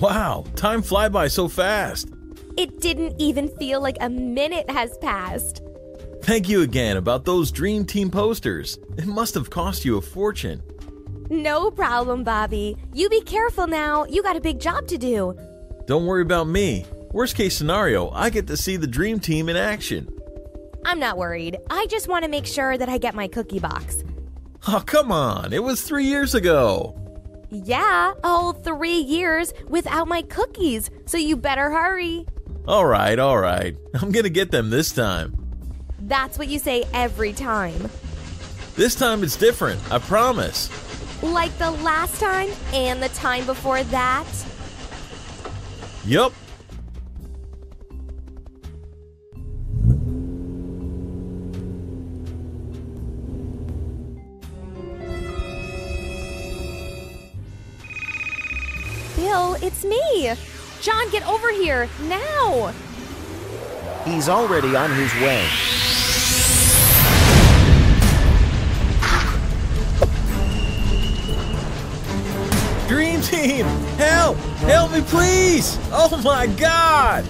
Wow, time fly by so fast. It didn't even feel like a minute has passed. Thank you again about those Dream Team posters. It must have cost you a fortune. No problem, Bobby. You be careful now. You got a big job to do. Don't worry about me. Worst case scenario, I get to see the Dream Team in action. I'm not worried. I just want to make sure that I get my cookie box. Oh, come on. It was 3 years ago. Yeah, a whole 3 years without my cookies, so you better hurry. All right. I'm gonna get them this time. That's what you say every time. This time it's different, I promise. Like the last time and the time before that? Yup. Bill, it's me! John, get over here, now! He's already on his way. Dream Team, help! Help me, please! Oh my God!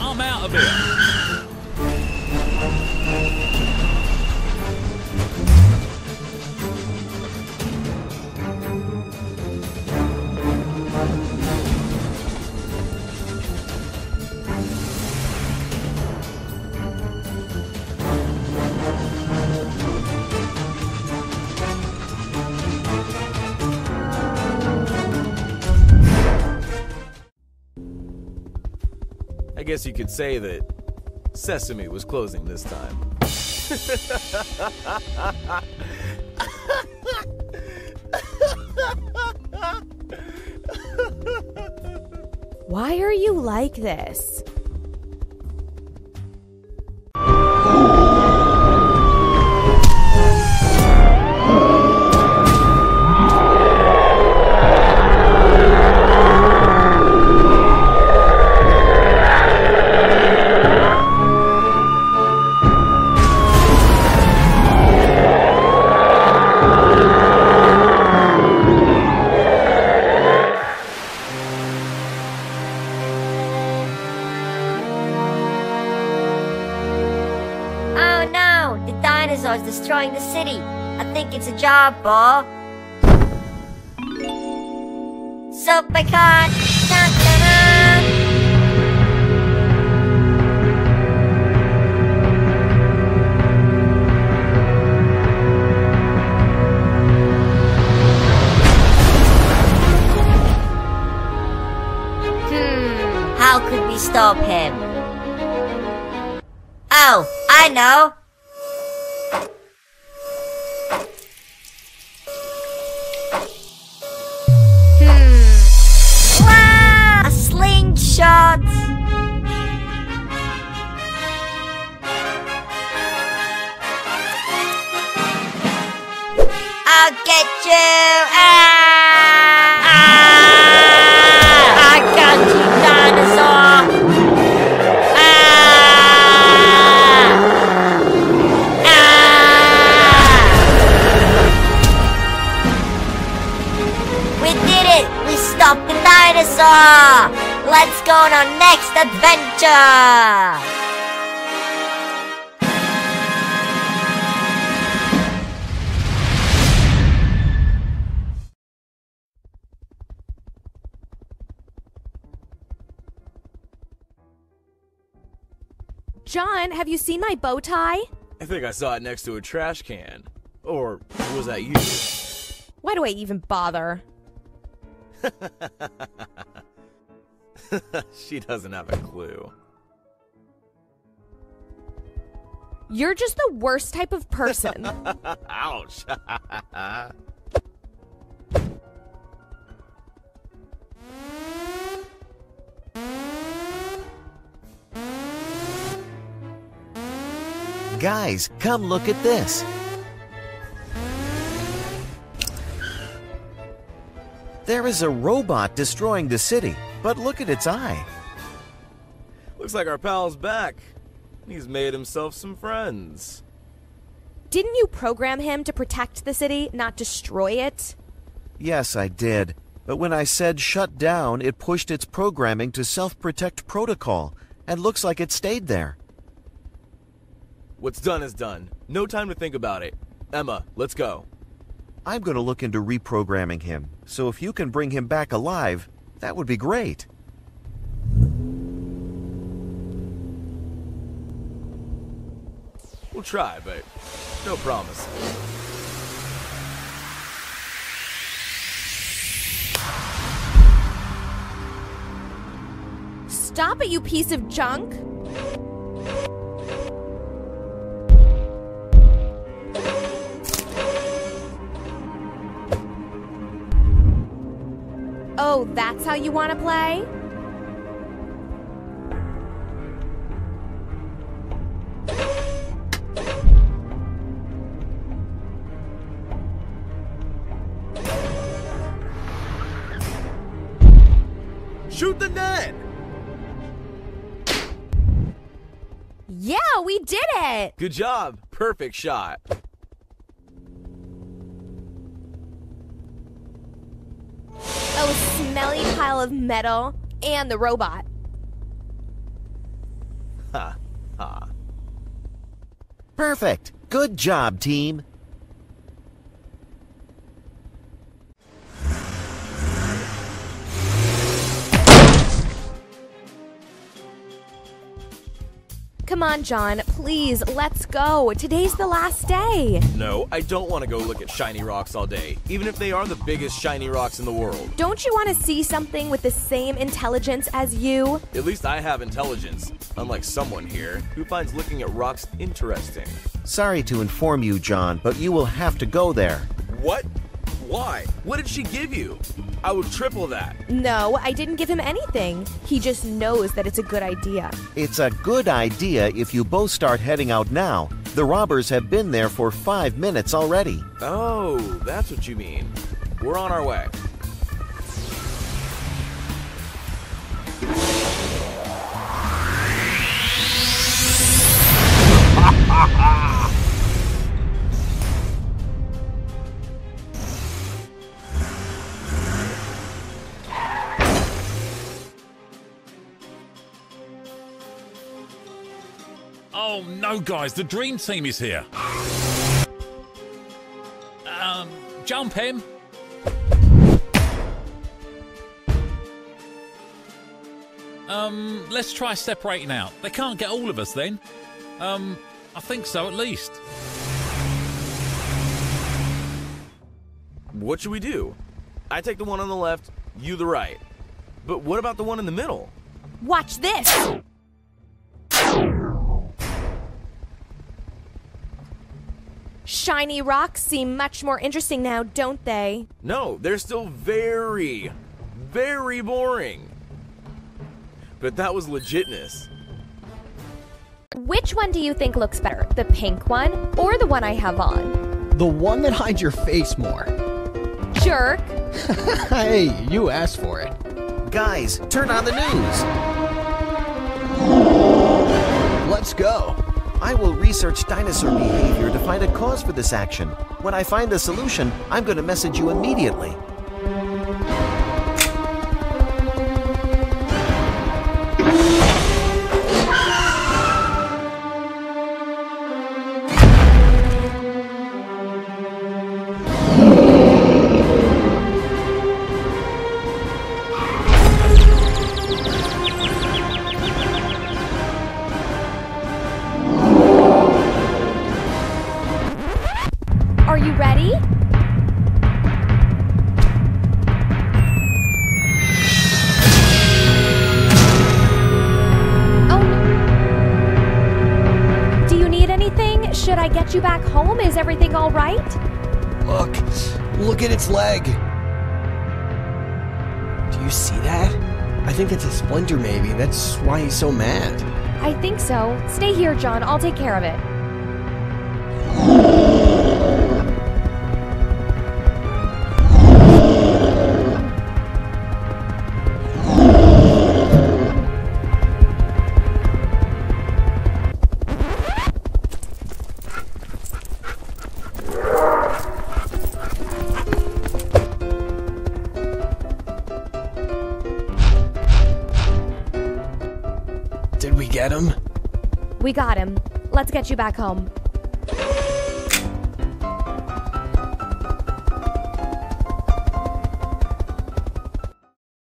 I'm out of here. I guess you could say that Sesame was closing this time. Why are you like this? Destroying the city. I think it's a job, ball. Soap my car. How could we stop him? Oh, I know. I'll get you! I got you, dinosaur! We did it! We stopped the dinosaur! Let's go on our next adventure! John, have you seen my bow tie? I think I saw it next to a trash can. Or was that you? Why do I even bother? She doesn't have a clue. You're just the worst type of person. Ouch. Guys, come look at this. There is a robot destroying the city, but look at its eye. Looks like our pal's back. He's made himself some friends. Didn't you program him to protect the city, not destroy it? Yes, I did. But when I said shut down, it pushed its programming to self-protect protocol, and looks like it stayed there. What's done is done. No time to think about it. Emma, let's go. I'm going to look into reprogramming him, so if you can bring him back alive, that would be great. We'll try, but no promise. Stop it, you piece of junk! Oh, that's how you want to play? Shoot the net! Yeah, we did it! Good job! Perfect shot! Oh, smelly pile of metal and the robot. Ha ha. Perfect! Good job, team! Come on, John, please, let's go. Today's the last day. No, I don't want to go look at shiny rocks all day, even if they are the biggest shiny rocks in the world. Don't you want to see something with the same intelligence as you? At least I have intelligence, unlike someone here who finds looking at rocks interesting. Sorry to inform you, John, but you will have to go there. What? Why? What did she give you? I would triple that. No, I didn't give him anything. He just knows that it's a good idea. It's a good idea if you both start heading out now. The robbers have been there for 5 minutes already. Oh, that's what you mean. We're on our way. Oh no, guys, the dream team is here. Jump him. Let's try separating out. They can't get all of us then. I think so at least. What should we do? I take the one on the left, you the right. But what about the one in the middle? Watch this! Shiny rocks seem much more interesting now, don't they? No, they're still very, very boring. But that was legitness. Which one do you think looks better? The pink one or the one I have on? The one that hides your face more. Jerk. Hey, you asked for it. Guys, turn on the news. Let's go. I will research dinosaur behavior to find a cause for this action. When I find a solution, I'm going to message you immediately. Should I get you back home? Is everything all right? Look at its leg. Do you see that? I think that's a splinter maybe. That's why he's so mad. I think so. Stay here, John. I'll take care of it. Did we get him? We got him. Let's get you back home.